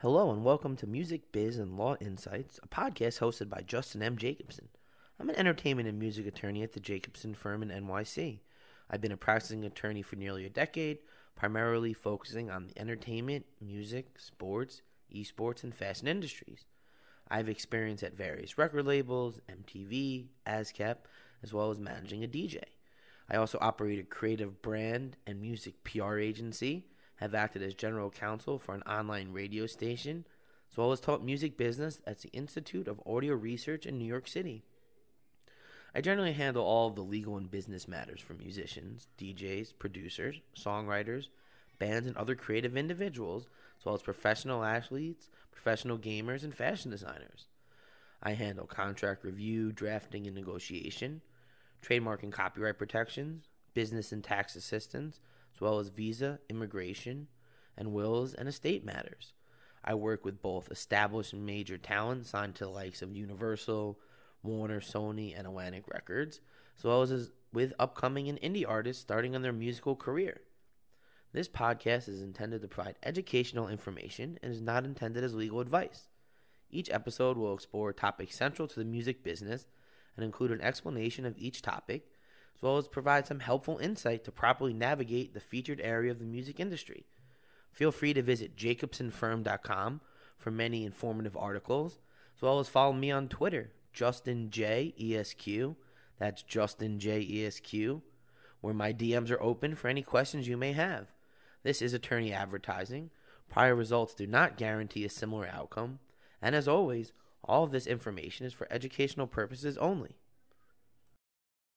Hello and welcome to Music Biz and Law Insights, a podcast hosted by Justin M. Jacobson. I'm an entertainment and music attorney at the Jacobson Firm in NYC. I've been a practicing attorney for nearly a decade, primarily focusing on the entertainment, music, sports, esports, and fashion industries. I have experience at various record labels, MTV, ASCAP, as well as managing a DJ. I also operate a creative brand and music PR agency, have acted as general counsel for an online radio station, as well as taught music business at the Institute of Audio Research in New York City. I generally handle all of the legal and business matters for musicians, DJs, producers, songwriters, bands, and other creative individuals, as well as professional athletes, professional gamers, and fashion designers. I handle contract review, drafting, and negotiation, trademark and copyright protections, business and tax assistance, as well as visa, immigration, and wills and estate matters. I work with both established and major talent signed to the likes of Universal, Warner, Sony, and Atlantic Records, as well as with upcoming and indie artists starting on their musical career. This podcast is intended to provide educational information and is not intended as legal advice. Each episode will explore topics central to the music business and include an explanation of each topic, as well as provide some helpful insight to properly navigate the featured area of the music industry. Feel free to visit JacobsonFirm.com for many informative articles, as well as follow me on Twitter, Justin J. Esq. That's Justin J. Esq., where my DMs are open for any questions you may have. This is attorney advertising. Prior results do not guarantee a similar outcome. And as always, all of this information is for educational purposes only.